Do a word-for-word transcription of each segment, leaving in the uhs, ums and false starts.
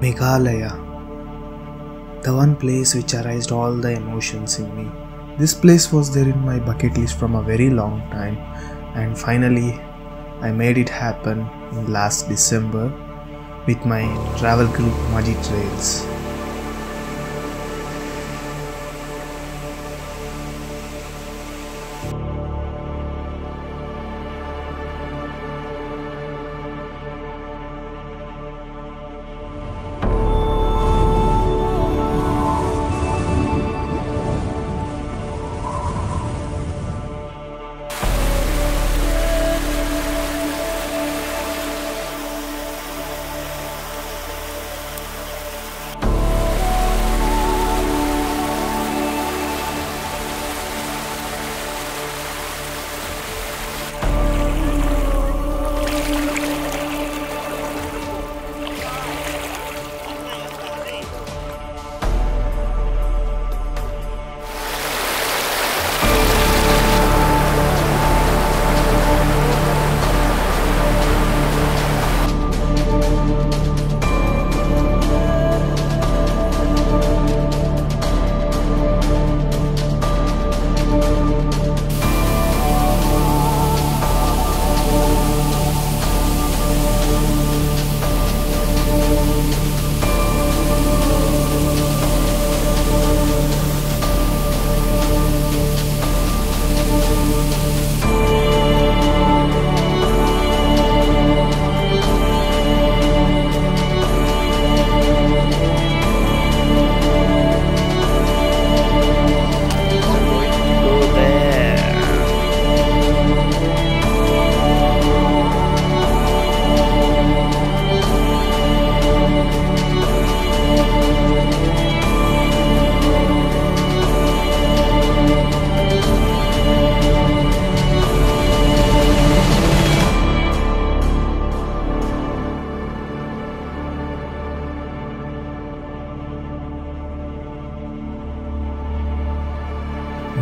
Meghalaya, the one place which aroused all the emotions in me. This place was there in my bucket list from a very long time, and finally I made it happen in last December with my travel group Muddie Trails.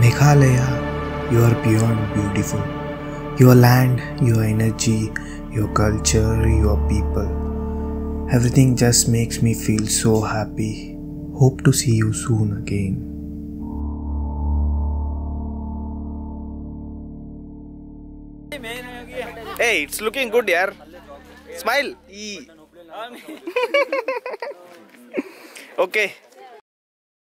Meghalaya, you are beyond beautiful. Your land, your energy, your culture, your people. Everything just makes me feel so happy. Hope to see you soon again. Hey, it's looking good, yaar. Smile. Okay.